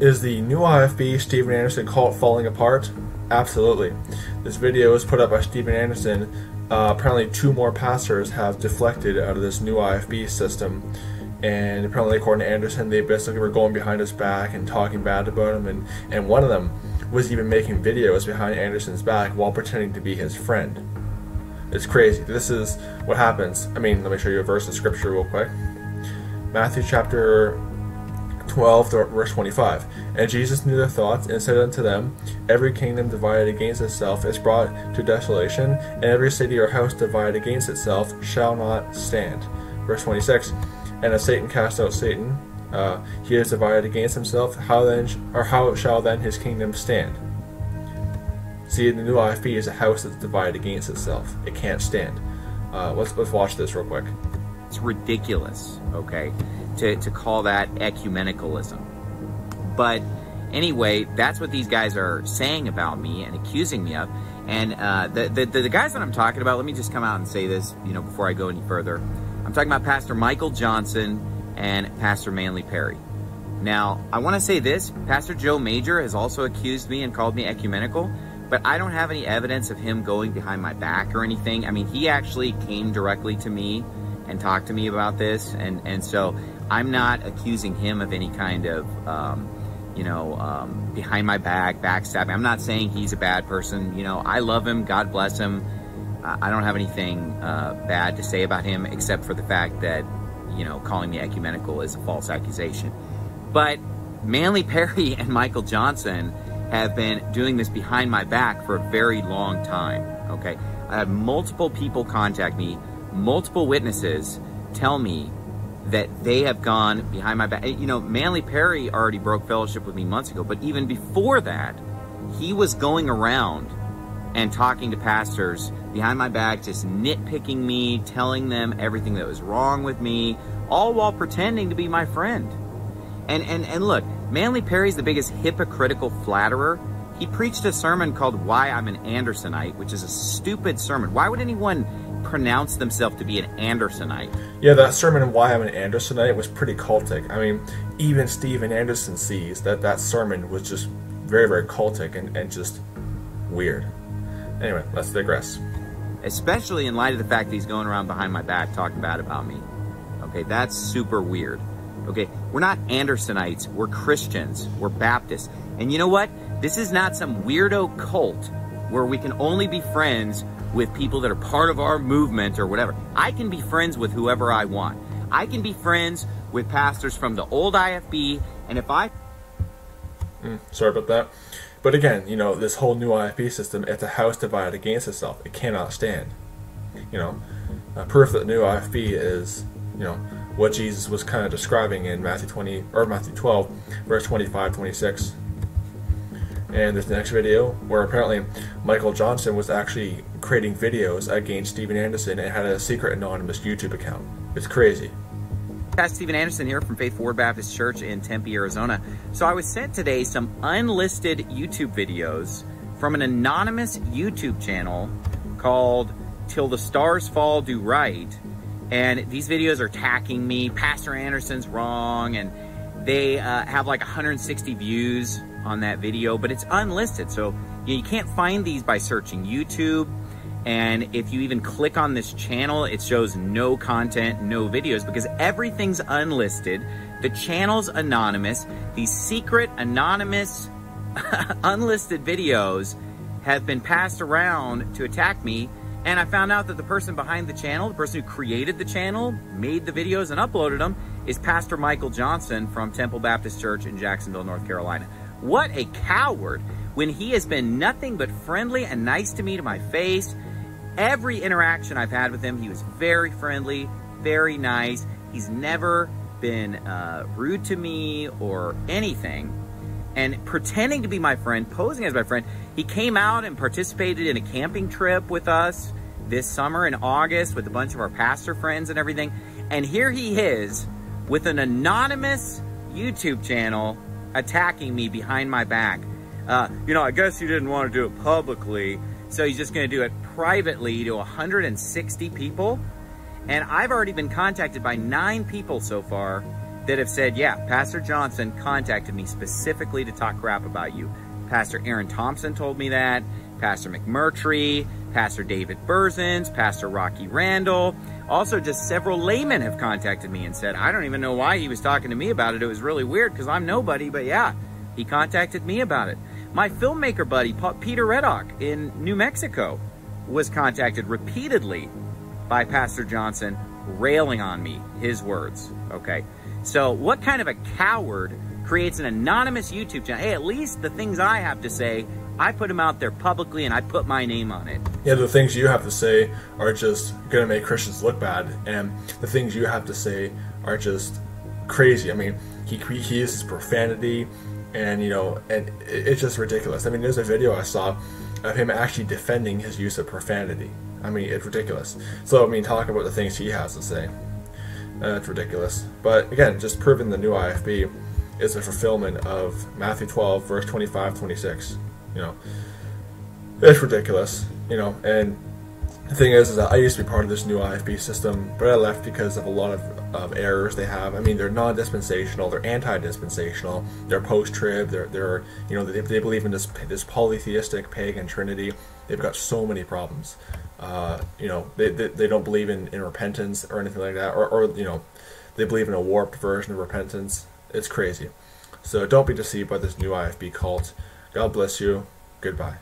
Is the new IFB Stephen Anderson cult falling apart? Absolutely. This video was put up by Stephen Anderson. Apparently 2 more pastors have deflected out of this new IFB system. And apparently, according to Anderson, they basically were going behind his back and talking bad about him. And one of them was even making videos behind Anderson's back while pretending to be his friend. It's crazy. This is what happens. I mean, let me show you a verse in scripture real quick. Matthew chapter 12, verse 25. And Jesus knew their thoughts, and said unto them, Every kingdom divided against itself is brought to desolation, and every city or house divided against itself shall not stand. Verse 26. And if Satan cast out Satan, he is divided against himself. How shall then his kingdom stand? See, the new IFB is a house that's divided against itself. It can't stand. Let's watch this real quick. It's ridiculous, okay, to call that ecumenicalism. But anyway, that's what these guys are saying about me and accusing me of. And the guys that I'm talking about, let me just come out and say this, you know, before I go any further. I'm talking about Pastor Michael Johnson and Pastor Manly Perry. Now, I want to say this. Pastor Joe Major has also accused me and called me ecumenical, but I don't have any evidence of him going behind my back or anything. I mean, he actually came directly to me and talk to me about this, and so I'm not accusing him of any kind of, behind my back, backstabbing. I'm not saying he's a bad person. You know, I love him. God bless him. I don't have anything bad to say about him except for the fact that, you know, calling me ecumenical is a false accusation. But Manly Perry and Michael Johnson have been doing this behind my back for a very long time, okay? I had multiple people contact me. Multiple witnesses tell me that they have gone behind my back. You know, Manly Perry already broke fellowship with me months ago, but even before that, he was going around and talking to pastors behind my back, just nitpicking me, telling them everything that was wrong with me, all while pretending to be my friend. And look, Manly Perry's the biggest hypocritical flatterer. He preached a sermon called Why I'm an Andersonite, which is a stupid sermon. Why would anyone pronounce themselves to be an Andersonite? Yeah, that sermon, Why I'm an Andersonite, was pretty cultic. I mean, even Stephen Anderson sees that that sermon was just very, very cultic and just weird. Anyway, let's digress. Especially in light of the fact that he's going around behind my back talking bad about me. Okay, that's super weird. Okay, we're not Andersonites, we're Christians, we're Baptists. And you know what? This is not some weirdo cult where we can only be friends with people that are part of our movement or whatever. I can be friends with whoever I want. I can be friends with pastors from the old IFB, and if I... sorry about that. But again, you know, this whole new IFB system, it's a house divided against itself. It cannot stand. You know, proof that the new IFB is, you know, what Jesus was kind of describing in Matthew 12, verse 25, 26. And there's the next video where apparently Michael Johnson was actually creating videos against Stephen Anderson and had a secret anonymous YouTube account. It's crazy. Pastor Stephen Anderson here from Faithful Word Baptist Church in Tempe, Arizona. So I was sent today some unlisted YouTube videos from an anonymous YouTube channel called Till the Stars Fall Do Right. And these videos are attacking me. Pastor Anderson's wrong. And they have like 160 views on that video, but it's unlisted, so you can't find these by searching YouTube. And if you even click on this channel, it shows no content, no videos, because everything's unlisted. The channel's anonymous. These secret anonymous unlisted videos have been passed around to attack me, and I found out that the person behind the channel, the person who created the channel, made the videos and uploaded them, is Pastor Michael Johnson from Temple Baptist Church in Jacksonville, North Carolina. What a coward, when he has been nothing but friendly and nice to me, to my face. Every interaction I've had with him, he was very friendly, very nice. He's never been rude to me or anything. And pretending to be my friend, posing as my friend, he came out and participated in a camping trip with us this summer in August with a bunch of our pastor friends and everything. And here he is with an anonymous YouTube channel attacking me behind my back. You know, I guess you didn't want to do it publicly, so he's just going to do it privately to 160 people. And I've already been contacted by 9 people so far that have said, yeah, Pastor Johnson contacted me specifically to talk crap about you. Pastor Aaron Thompson told me that, Pastor McMurtry, Pastor David Burzens, Pastor Rocky Randall. Also, just several laymen have contacted me and said, I don't even know why he was talking to me about it. It was really weird because I'm nobody, but yeah, he contacted me about it. My filmmaker buddy, Peter Redock in New Mexico, was contacted repeatedly by Pastor Johnson railing on me, his words, okay? So what kind of a coward creates an anonymous YouTube channel? Hey, at least the things I have to say, I put them out there publicly and I put my name on it. Yeah, the things you have to say are just going to make Christians look bad. And the things you have to say are just crazy. I mean, he uses profanity and, you know, and it's just ridiculous. I mean, there's a video I saw of him actually defending his use of profanity. I mean, it's ridiculous. So, I mean, talk about the things he has to say. It's ridiculous. But again, just proving the new IFB is a fulfillment of Matthew 12, verse 25, 26. You know, it's ridiculous, you know, and the thing is that I used to be part of this new IFB system, but I left because of a lot of errors they have. I mean, they're non-dispensational, they're anti-dispensational, they're post-trib, they're you know, they believe in this polytheistic pagan trinity. They've got so many problems. You know, they don't believe in repentance or anything like that, or you know, they believe in a warped version of repentance. It's crazy. So don't be deceived by this new IFB cult. God bless you. Goodbye.